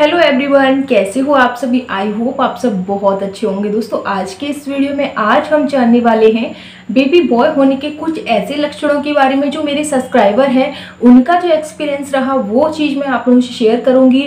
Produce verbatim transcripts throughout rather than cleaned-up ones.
Hello everyone, कैसे हो आप सभी। आई होप आप सब बहुत अच्छे होंगे। दोस्तों, आज के इस वीडियो में आज हम जानने वाले हैं बेबी बॉय होने के कुछ ऐसे लक्षणों के बारे में जो मेरे सब्सक्राइबर हैं उनका जो एक्सपीरियंस रहा वो चीज़ मैं आप लोगों से शेयर करूंगी।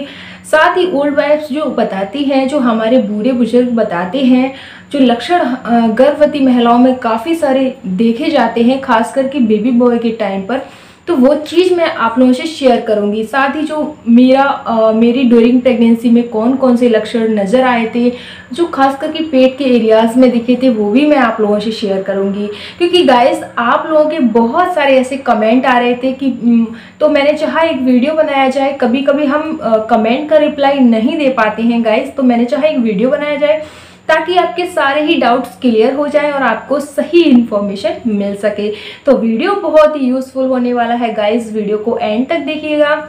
साथ ही ओल्ड वाइफ्स जो बताती हैं, जो हमारे बूढ़े बुजुर्ग बताते हैं, जो लक्षण गर्भवती महिलाओं में काफ़ी सारे देखे जाते हैं खास करके बेबी बॉय के टाइम पर, तो वो चीज़ मैं आप लोगों से शेयर करूंगी। साथ ही जो मेरा आ, मेरी ड्यूरिंग प्रेगनेंसी में कौन कौन से लक्षण नज़र आए थे, जो खास करके पेट के एरियाज़ में दिखे थे, वो भी मैं आप लोगों से शेयर करूंगी। क्योंकि गाइस आप लोगों के बहुत सारे ऐसे कमेंट आ रहे थे कि तो मैंने चाहा एक वीडियो बनाया जाए। कभी कभी हम आ, कमेंट का रिप्लाई नहीं दे पाते हैं गाइस, तो मैंने चाहा एक वीडियो बनाया जाए ताकि आपके सारे ही डाउट्स क्लियर हो जाएं और आपको सही इन्फॉर्मेशन मिल सके। तो वीडियो बहुत ही यूज़फुल होने वाला है गाइस, वीडियो को एंड तक देखिएगा।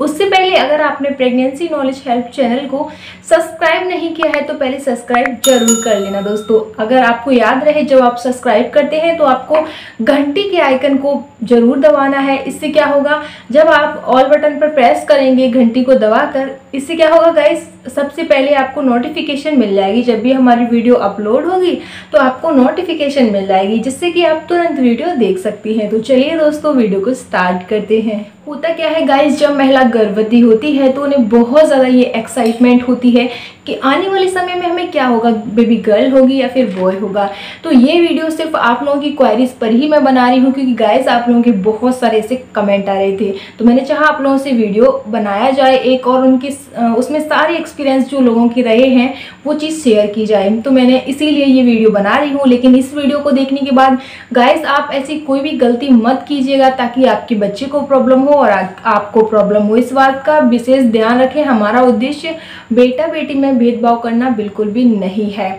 उससे पहले अगर आपने प्रेगनेंसी नॉलेज हेल्प चैनल को सब्सक्राइब नहीं किया है तो पहले सब्सक्राइब जरूर कर लेना। दोस्तों, अगर आपको याद रहे, जब आप सब्सक्राइब करते हैं तो आपको घंटी के आइकन को जरूर दबाना है। इससे क्या होगा, जब आप ऑल बटन पर प्रेस करेंगे घंटी को दबाकर, इससे क्या होगा गाइस, सबसे पहले आपको नोटिफिकेशन मिल जाएगी। जब भी हमारी वीडियो अपलोड होगी तो आपको नोटिफिकेशन मिल जाएगी, जिससे कि आप तुरंत वीडियो देख सकती हैं। तो चलिए दोस्तों, वीडियो को स्टार्ट करते हैं। होता क्या है गाइस, जब महिला गर्भवती होती है तो उन्हें बहुत ज़्यादा ये एक्साइटमेंट होती है कि आने वाले समय में हमें क्या होगा, बेबी गर्ल होगी या फिर बॉय होगा। तो ये वीडियो सिर्फ आप लोगों की क्वायरीज पर ही मैं बना रही हूँ, क्योंकि गाइस आप लोगों के बहुत सारे ऐसे कमेंट आ रहे थे, तो मैंने चाहा आप लोगों से वीडियो बनाया जाए एक, और उनके उसमें सारे एक्सपीरियंस जो लोगों के रहे हैं वो चीज़ शेयर की जाए। तो मैंने इसीलिए ये वीडियो बना रही हूँ। लेकिन इस वीडियो को देखने के बाद गाइस आप ऐसी कोई भी गलती मत कीजिएगा ताकि आपके बच्चे को प्रॉब्लम हो और आपको प्रॉब्लम हो। इस बात का विशेष ध्यान रखें। हमारा उद्देश्य बेटा बेटी में भेदभाव करना बिल्कुल भी नहीं है।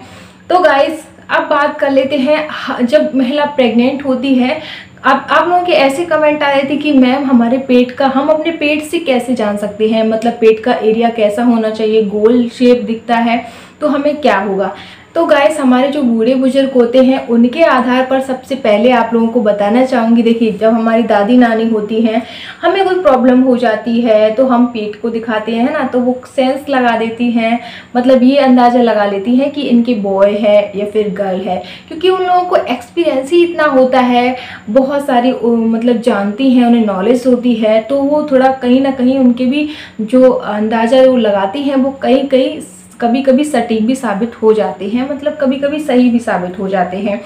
तो गाइस अब बात कर लेते हैं, जब महिला प्रेग्नेंट होती है। आप आप लोगों के ऐसे कमेंट आए थे कि मैम हमारे पेट का, हम अपने पेट से कैसे जान सकते हैं, मतलब पेट का एरिया कैसा होना चाहिए, गोल शेप दिखता है तो हमें क्या होगा। तो गाइस हमारे जो बूढ़े बुजुर्ग होते हैं उनके आधार पर सबसे पहले आप लोगों को बताना चाहूँगी। देखिए, जब हमारी दादी नानी होती हैं, हमें कोई प्रॉब्लम हो जाती है तो हम पेट को दिखाते हैं ना, तो वो सेंस लगा देती हैं, मतलब ये अंदाज़ा लगा लेती हैं कि इनके बॉय है या फिर गर्ल है। क्योंकि उन लोगों को एक्सपीरियंस ही इतना होता है, बहुत सारी मतलब जानती हैं, उन्हें नॉलेज होती है, तो वो थोड़ा कहीं ना कहीं उनके भी जो अंदाज़ा वो लगाती हैं वो कहीं कहीं कभी कभी सटीक भी साबित हो जाते हैं, मतलब कभी कभी सही भी साबित हो जाते हैं।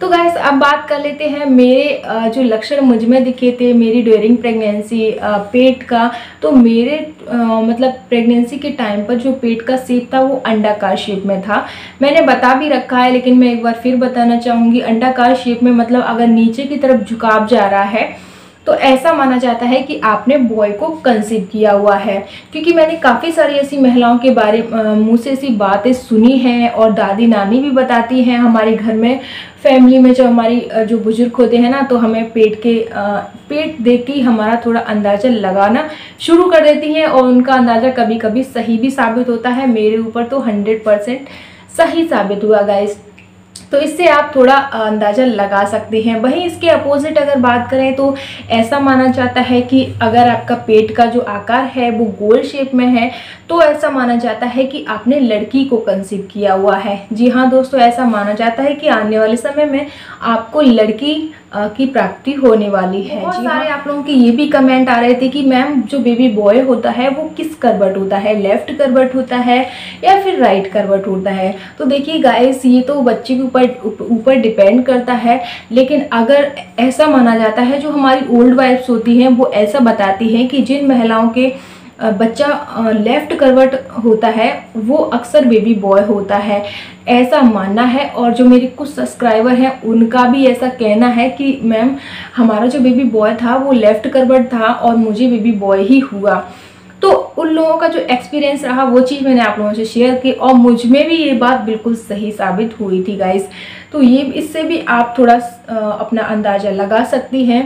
तो गाइस अब बात कर लेते हैं मेरे जो लक्षण मुझ में दिखे थे मेरी ड्यूरिंग प्रेगनेंसी पेट का। तो मेरे मतलब प्रेगनेंसी के टाइम पर जो पेट का शेप था वो अंडाकार शेप में था। मैंने बता भी रखा है लेकिन मैं एक बार फिर बताना चाहूँगी। अंडाकार शेप में मतलब अगर नीचे की तरफ झुकाव जा रहा है तो ऐसा माना जाता है कि आपने बॉय को कंसीव किया हुआ है। क्योंकि मैंने काफ़ी सारी ऐसी महिलाओं के बारे मुँह से ऐसी बातें सुनी हैं और दादी नानी भी बताती हैं। हमारे घर में फैमिली में जो हमारी जो बुजुर्ग होते हैं ना, तो हमें पेट के आ, पेट देख के हमारा थोड़ा अंदाज़ा लगाना शुरू कर देती हैं और उनका अंदाज़ा कभी कभी सही भी साबित होता है। मेरे ऊपर तो हंड्रेड परसेंट सही साबित हुआ गाइस। तो इससे आप थोड़ा अंदाज़ा लगा सकते हैं। वहीं इसके अपोजिट अगर बात करें तो ऐसा माना जाता है कि अगर आपका पेट का जो आकार है वो गोल शेप में है तो ऐसा माना जाता है कि आपने लड़की को कंसीव किया हुआ है। जी हाँ दोस्तों, ऐसा माना जाता है कि आने वाले समय में आपको लड़की की प्राप्ति होने वाली है। बहुत सारे आप लोगों के ये भी कमेंट आ रहे थे कि मैम जो बेबी बॉय होता है वो किस करवट होता है, लेफ्ट करवट होता है या फिर राइट करवट होता है। तो देखिए गाइस, ये तो बच्चे के ऊपर ऊपर डिपेंड करता है। लेकिन अगर ऐसा माना जाता है, जो हमारी ओल्ड वाइफ्स होती हैं वो ऐसा बताती हैं कि जिन महिलाओं के बच्चा लेफ़्ट करवट होता है वो अक्सर बेबी बॉय होता है, ऐसा मानना है। और जो मेरे कुछ सब्सक्राइबर हैं उनका भी ऐसा कहना है कि मैम हमारा जो बेबी बॉय था वो लेफ़्ट करवट था और मुझे बेबी बॉय ही हुआ। तो उन लोगों का जो एक्सपीरियंस रहा वो चीज़ मैंने आप लोगों से शेयर की और मुझ में भी ये बात बिल्कुल सही साबित हुई थी गाइस। तो ये इससे भी आप थोड़ा अपना अंदाज़ा लगा सकती हैं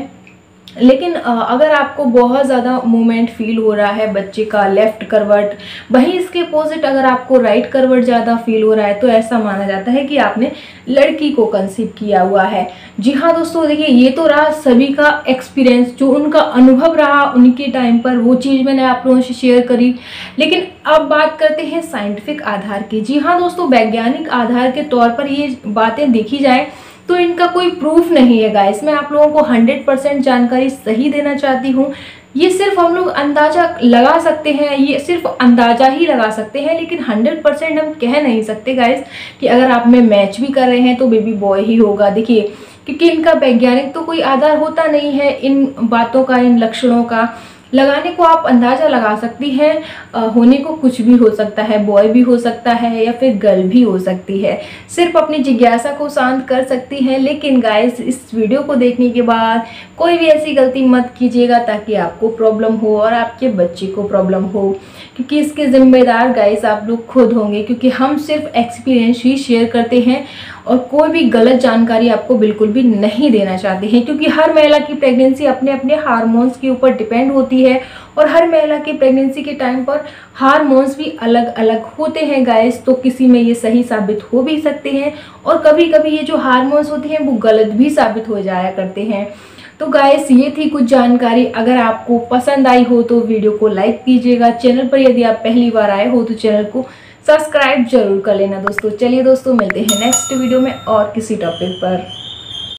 लेकिन अगर आपको बहुत ज़्यादा मूवमेंट फील हो रहा है बच्चे का लेफ़्ट करवट, वहीं इसके अपोजिट अगर आपको राइट करवट ज़्यादा फील हो रहा है तो ऐसा माना जाता है कि आपने लड़की को कंसीव किया हुआ है। जी हाँ दोस्तों, देखिए ये तो रहा सभी का एक्सपीरियंस, जो उनका अनुभव रहा उनके टाइम पर, वो चीज़ मैंने आप लोगों से शेयर करी। लेकिन अब बात करते हैं साइंटिफिक आधार की। जी हाँ दोस्तों, वैज्ञानिक आधार के तौर पर ये बातें देखी जाएँ तो इनका कोई प्रूफ नहीं है गाइस। मैं आप लोगों को हंड्रेड परसेंट जानकारी सही देना चाहती हूँ। ये सिर्फ हम लोग अंदाज़ा लगा सकते हैं, ये सिर्फ अंदाज़ा ही लगा सकते हैं, लेकिन हंड्रेड परसेंट हम कह नहीं सकते गाइस कि अगर आप में मैच भी कर रहे हैं तो बेबी बॉय ही होगा। देखिए क्योंकि इनका वैज्ञानिक तो कोई आधार होता नहीं है इन बातों का, इन लक्षणों का। लगाने को आप अंदाज़ा लगा सकती हैं, होने को कुछ भी हो सकता है, बॉय भी हो सकता है या फिर गर्ल भी हो सकती है। सिर्फ अपनी जिज्ञासा को शांत कर सकती हैं। लेकिन गाइस इस वीडियो को देखने के बाद कोई भी ऐसी गलती मत कीजिएगा ताकि आपको प्रॉब्लम हो और आपके बच्चे को प्रॉब्लम हो, क्योंकि इसके ज़िम्मेदार गाइस आप लोग खुद होंगे, क्योंकि हम सिर्फ एक्सपीरियंस ही शेयर करते हैं और कोई भी गलत जानकारी आपको बिल्कुल भी नहीं देना चाहते हैं। क्योंकि हर महिला की प्रेगनेंसी अपने अपने हार्मोन्स के ऊपर डिपेंड होती है है और हर महिला की प्रेगनेंसी के टाइम पर हार्मोन्स भी अलग अलग होते हैं गाइस। तो किसी में ये सही साबित हो भी सकते हैं और कभी कभी ये जो हार्मोन्स होते हैं वो गलत भी साबित हो जाया करते हैं। तो गाइस ये थी कुछ जानकारी। अगर आपको पसंद आई हो तो वीडियो को लाइक कीजिएगा। चैनल पर यदि आप पहली बार आए हो तो चैनल को सब्सक्राइब जरूर कर लेना दोस्तों। चलिए दोस्तों, मिलते हैं नेक्स्ट वीडियो में और किसी टॉपिक पर।